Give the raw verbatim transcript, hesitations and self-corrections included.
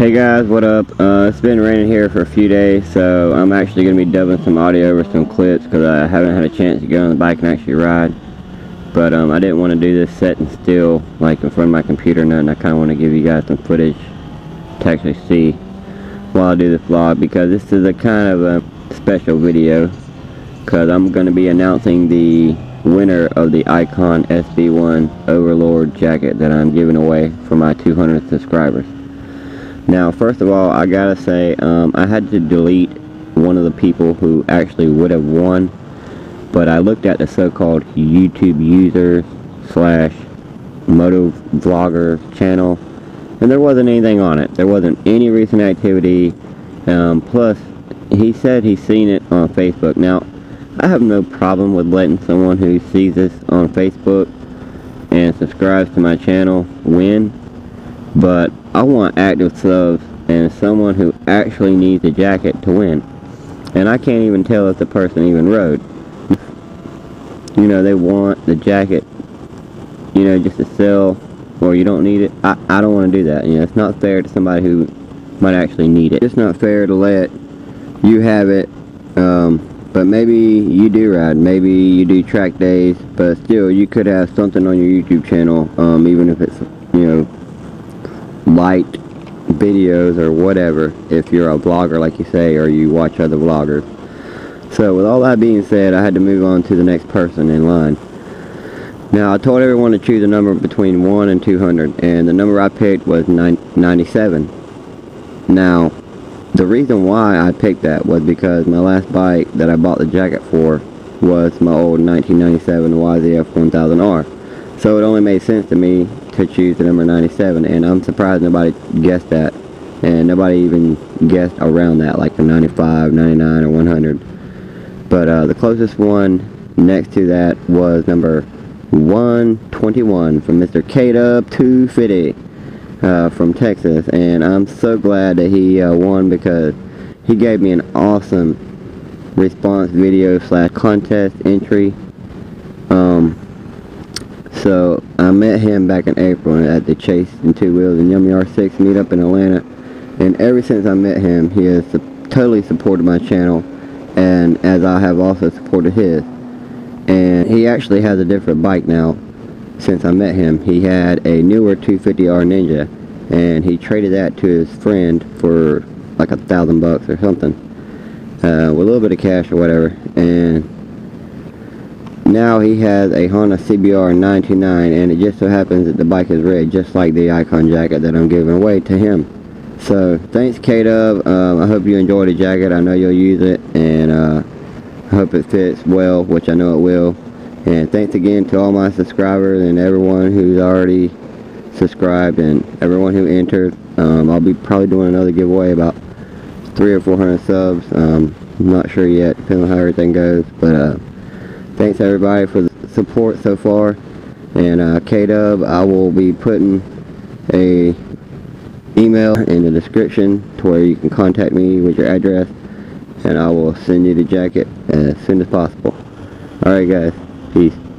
Hey guys, what up? Uh, it's been raining here for a few days, so I'm actually going to be dubbing some audio over some clips because I haven't had a chance to get on the bike and actually ride. But um, I didn't want to do this sitting still, like in front of my computer or nothing. I kind of want to give you guys some footage to actually see while I do this vlog, because this is a kind of a special video because I'm going to be announcing the winner of the Icon S B one Overlord jacket that I'm giving away for my two hundred subscribers. Now, first of all, I gotta say, um, I had to delete one of the people who actually would have won, but I looked at the so-called YouTube user slash moto vlogger channel, and there wasn't anything on it. There wasn't any recent activity. Um, plus, he said he's seen it on Facebook. Now, I have no problem with letting someone who sees this on Facebook and subscribes to my channel win, but I want active subs and someone who actually needs a jacket to win. And I can't even tell if the person even rode. You know, they want the jacket, you know, just to sell, or you don't need it. I, I don't want to do that. You know, it's not fair to somebody who might actually need it. It's not fair to let you have it, um, but maybe you do ride. Maybe you do track days, but still, you could have something on your YouTube channel, um, even if it's, you know, light videos or whatever, if you're a vlogger like you say, or you watch other vloggers. So with all that being said, I had to move on to the next person in line. Now, I told everyone to choose a number between one and two hundred, and the number I picked was ninety-seven. Now, the reason why I picked that was because my last bike that I bought the jacket for was my old nineteen ninety-seven Y Z F one thousand R. So it only made sense to me to choose the number ninety-seven, and I'm surprised nobody guessed that, and nobody even guessed around that, like the ninety-five, ninety-nine, or one hundred. But uh, the closest one next to that was number one twenty-one from Mister K Dub two fiddy uh, from Texas, and I'm so glad that he uh, won, because he gave me an awesome response video slash contest entry. Um, So, I met him back in April at the Chase and Two Wheels and Yum Yar six meetup in Atlanta. And ever since I met him, he has su totally supported my channel, and as I have also supported his. And he actually has a different bike now since I met him. He had a newer two fifty R Ninja, and he traded that to his friend for like a thousand bucks or something. Uh, with a little bit of cash or whatever. And now he has a Honda C B R nine twenty-nine, and it just so happens that the bike is red, just like the Icon jacket that I'm giving away to him. So thanks, K-Dub. Um, I hope you enjoy the jacket. I know you'll use it, and uh, I hope it fits well, which I know it will. And thanks again to all my subscribers and everyone who's already subscribed and everyone who entered. Um, I'll be probably doing another giveaway about three or four hundred subs. Um, I'm not sure yet, depending on how everything goes, but. Uh, Thanks everybody for the support so far, and uh, K-Dub, I will be putting a email in the description to where you can contact me with your address, and I will send you the jacket as soon as possible. Alright guys, peace.